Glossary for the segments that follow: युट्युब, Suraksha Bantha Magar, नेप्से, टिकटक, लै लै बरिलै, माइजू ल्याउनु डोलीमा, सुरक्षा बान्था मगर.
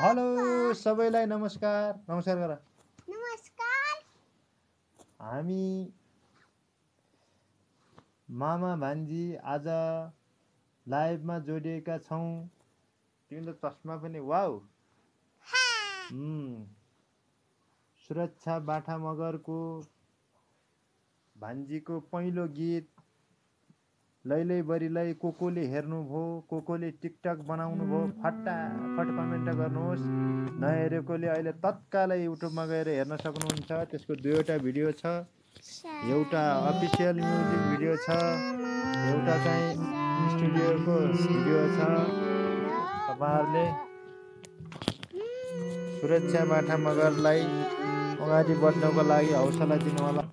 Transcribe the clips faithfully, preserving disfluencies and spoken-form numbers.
Hello सबैलाई नमस्कार नमस्कार गर नमस्कार। हामी मामा भान्जी आज लाइभ में जोडिएका छौं। तिम्रो चस्मा पनि वाउ। सुरक्षा बान्था मगर को भान्जी को पहिलो गीत लै लै बरिलै को कोले हेर्नु भो, को कोले टिकटक बनाउनु भो फटाफट कमेन्ट गर्नुहोस्। नहेरेकोले अहिले तत्कालै युट्युबमा गएर हेर्न सक्नुहुन्छ। त्यसको दुईवटा भिडियो छ, एउटा अफिसियल म्युजिक भिडियो छ, एउटा चाहिँ स्टुडियोको भिडियो छ। तपाईहरुले सुरक्षा बान्था मगरलाई अगाडि बढ्नको लागि हौसला दिनु होला।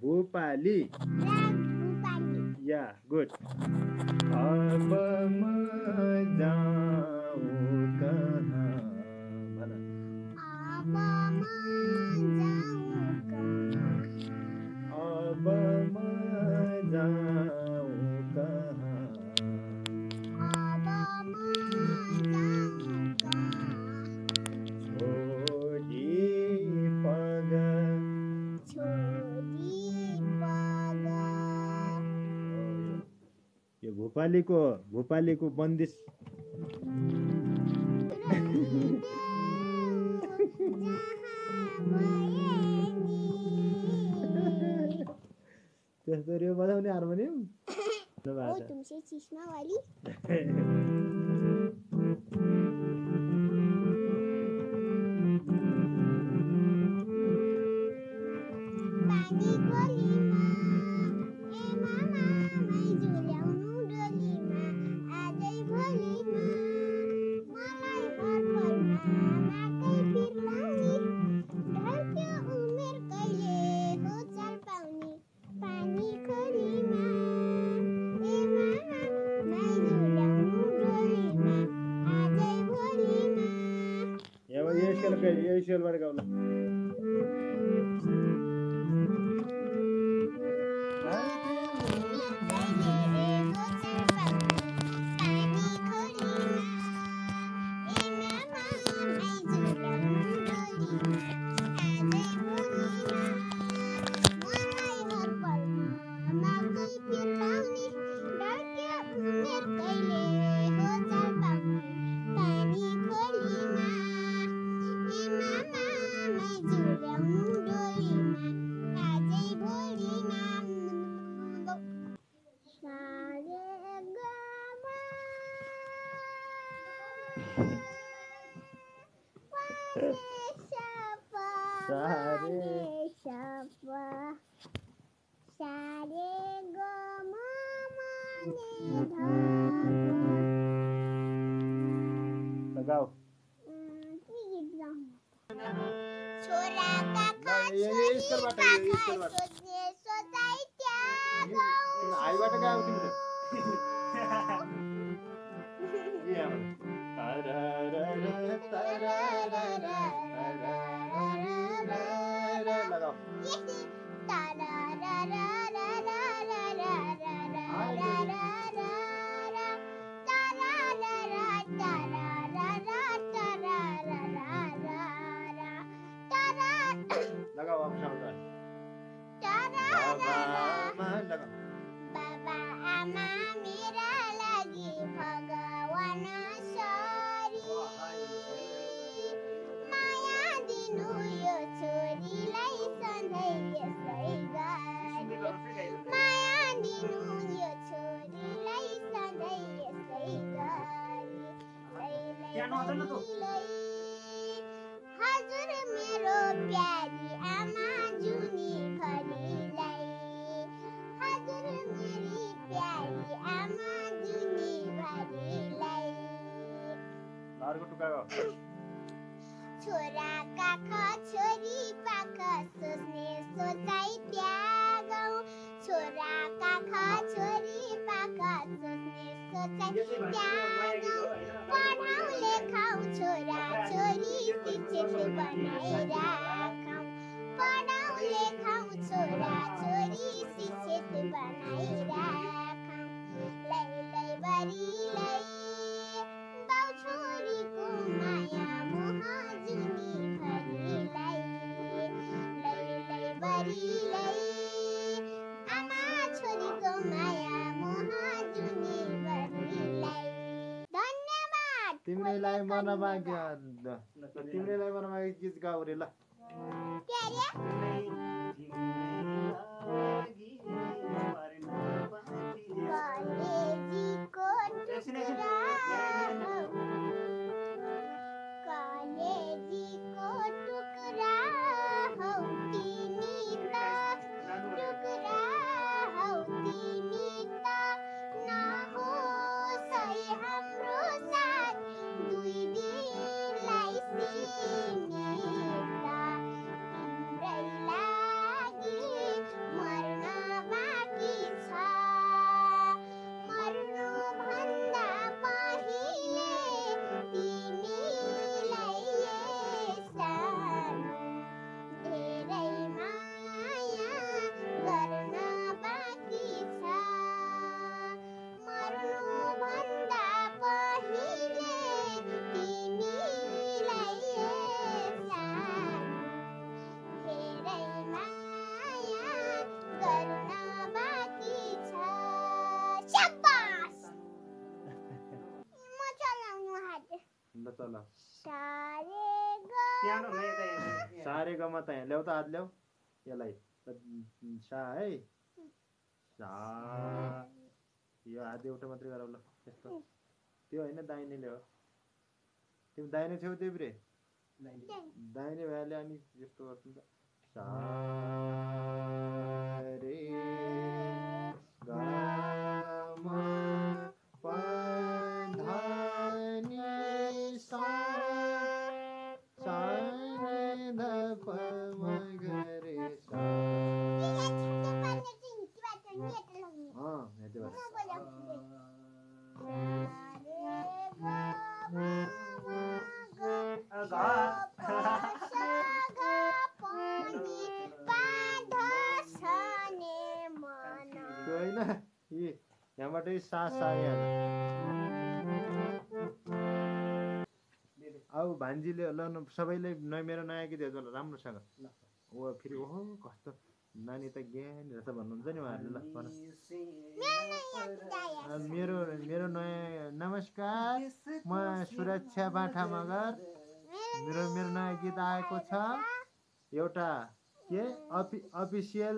भोपाली या गुड। अब म जाऊँ कहाँ भन, अब म जाऊँ कहाँ, अब म जाऊँ कहाँ, अब म जाऊँ कहाँ, छोडी पगा छोडी। भोपाली को भोपाली को बन्दिश त्यस्तो रे बजाउने हार्मोनियम ओ तुमसे चश्मा वाली। पानी गोलीमा ए मामा माइजू ल्याउनु डोलीमा, आजै भोलिमा मलाई घरपरमा माकै बिर्लाउने, ढल्क्यो उमेर कहिले हो चाल पाउने। पानी गोलीमा ए मामा माइजू ल्याउनु डोलीमा, आजै भोलिमा। यो यो सेल के यो सेलबाट गाउला लगाओ छोरा काका छोरी काका सोचे सोचाइ त्यागौ आइबाट गाउ तिमीले या तारा रा तारा रा रा रा लगाओ तारा रा रा रा रा रा रा माया दिनु यो छोरीलाई सधैँ यसै गरी। हजुर मेरो प्यारी आमा जुनी भरिलाई, हजुर मेरी प्यारी आमा जुनी भरिलाई। घरको टुकाको छोरा काका छोरी पाका सोच्ने सोचाइ त्यागौ, छोरा काका छोरी पाका सोच्ने सोचाइ त्यागौ। पढाउ लेखाउ छोरा छोरी शिक्षित बनाइ राखौँ, पढाउ लेखाउ छोरा छोरी शिक्षित बनाइ राखौँ। लै लै बरिलै बाउ छोरीको माया मोह जुनी भरिलै, लै लै बरिलै आमा छोरीको माया मोह जुनी भरिलै। तिम्रे लाई मना माग्या तिम्रे लाई मना माग्या गीत गाऊ रे ल प्यारे। कलेजी को टुक्रा कलेजी को टुक्रा हौ तिमी त, टुक्रा हौ तिमी त नहो सही हाम्रो साथ दुई दिनलाई सिनेता। तिम्रै लागि मर्न बाँकी छ, मर्नु भन्दा पहिले तिमीलाई सानो धेरै माया गर्न बाँकी छ, मर्नु भन्दा पहिले सारे गमा त यहाँ ल्याउ त हात ल्याउ यसलाई सा है सा, यो हात एउटा मात्रै गरौ ल यस्तो। त्यो हैन दाइनेले हो, तिमी दाइने थियौ देब्रे, दाइने भएले अनि यस्तो गर्छु त सा रे गमा पा यहाँबाट सास आऊ भान्जीले ल सबैले न मेरो नयाँ गीत हेर्छ ल राम्रोसँग। ओ फेरि ओहो कस्तो नानी त ज्ञान रहेछ भन्नुहुन्छ नि उहाँहरूले। ल मेरो मेरो नयाँ नमस्कार, म सुरक्षा बाँठा मगर, मेरो मेरो नयाँ गीत आएको छ एउटा के अफि अफिसियल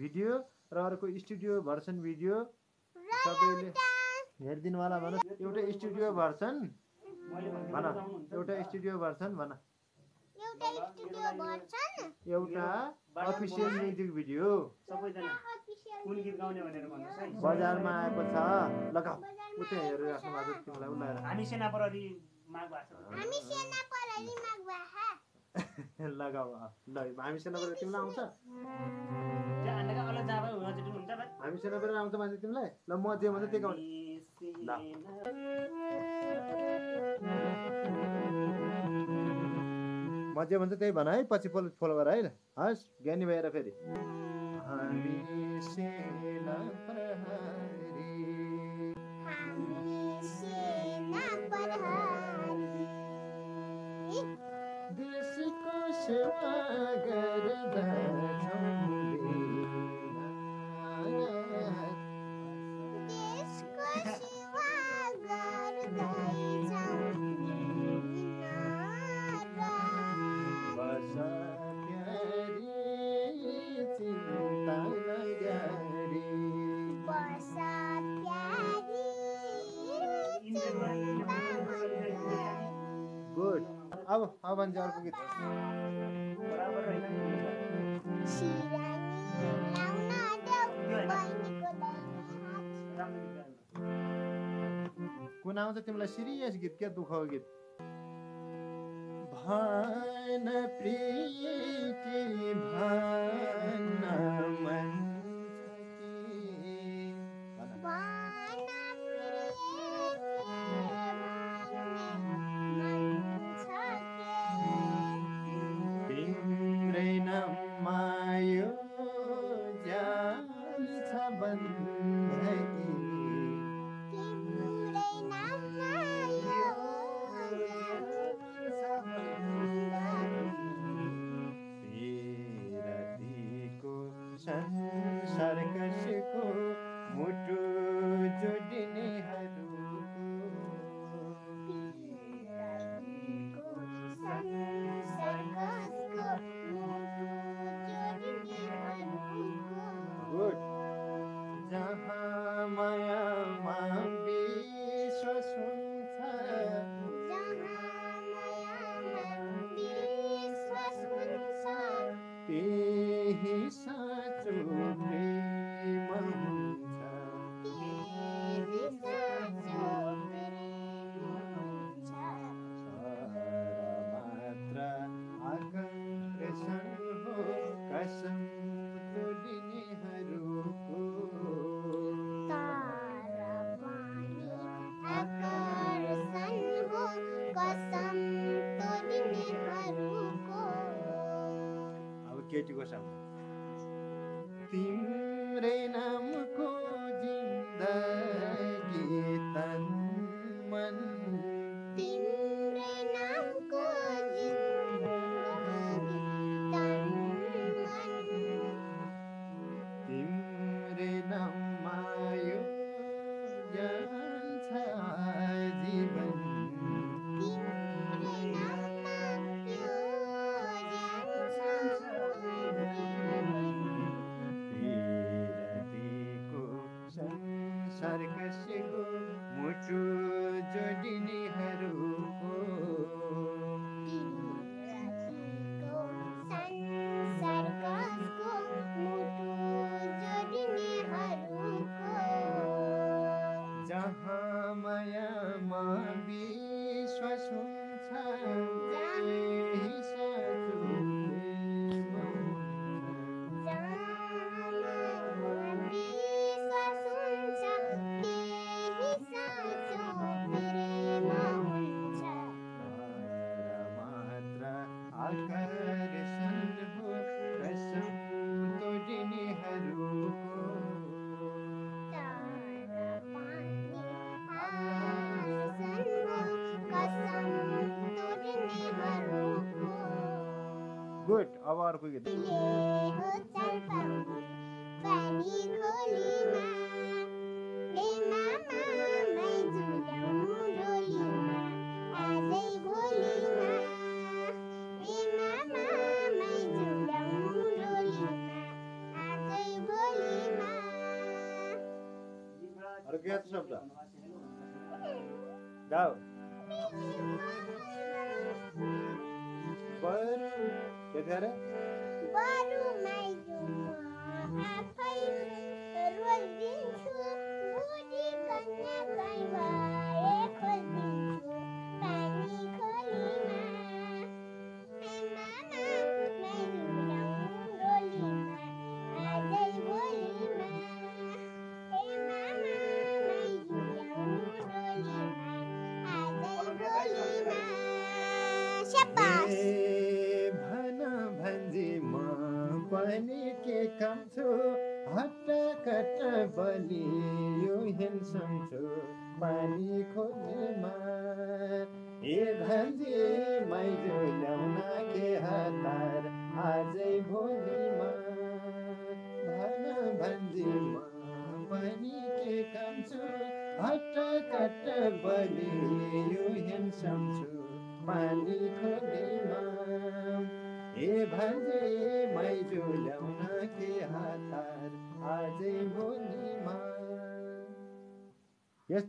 भिडियो र अर्को स्टुडियो भर्सन भिडियो, सबैले हेरिदिनु होला भन। एउटा स्टुडियो भर्सन भन, एउटा स्टुडियो भर्सन भन, एउटा स्टुडियो भर्सन, एउटा अफिसियल म्युजिक भिडियो। सबैजना कुन गीत गाउने भनेर भन्नुस् है। बजारमा आएको छ लगाऊ उतै हेरेर राख्नु भएको तिमीलाई उलाएर। हामी सेना प्रहरी माग भएको छ, हामी सेना प्रहरी माग भएको छ लगाऊ ल। हामी सेना प्रहरी तिमीलाई आउँछ जा अन्डका अलग जाबै हुन्छ तिमी हुन्छ बा। हामी सेना प्रहरी आउँछ मान्छे तिमीलाई ल म जे भन्छु त्यही गाउने ल, म जे भन्छ त्यही भन है, पछि फलो फलो गर है। हस् ज्ञानी भएर फेरि Bye. अब अब भन्छु अर्को गीत बराबर हैन कुन आउँछ तिमीलाई सिरियस गीत के दुखको गीत भान प्रीति भान मन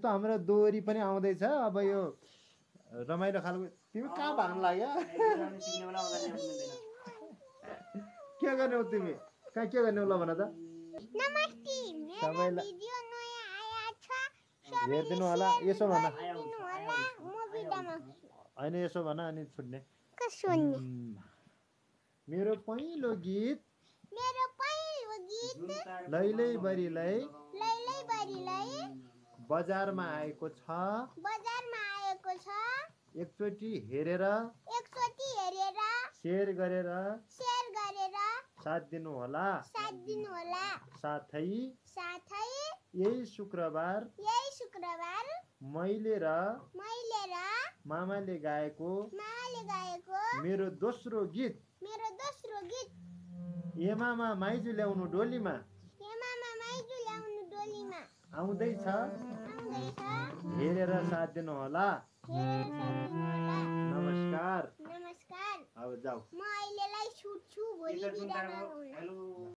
हाम्रो दोहोरी पनि आउँदै छ अब यो रमाइलो खालको तिमी कहाँ भाग्न लाग्यो के गर्ने हो तिमी कहाँ के गर्ने हो ल भन त। नमस्ते मेरो भिडियो नयाँ आया छ हेर्दिनु होला यसो भन म भिडियोमा हैन यसो भन अनि छुट्ने के सुन्ने। मेरो पहिलो गीत मेरो पहिलो गीत लै लै बरिलै लै लै बरिलै बजारमा आएको छ बजारमा आएको छ एकचोटी हेरेर एकचोटी हेरेर शेयर गरेर शेयर गरेर साथ दिनु होला साथ दिनु होला। साथै साथै यही शुक्रबार यही शुक्रबार मैले र मैले र मामाले गाएको मामाले गाएको मेरो दोस्रो गीत मेरो दोस्रो गीत ए मामा माइजू ल्याउनु डोलीमा ए मामा माइजू ल्याउनु डोलीमा आउँदै छ हेरेर साथ दिनु होला। नमस्कार नमस्कार अब जाऊ म अहिलेलाई छुट्छु भोलि बिदा नहुनु।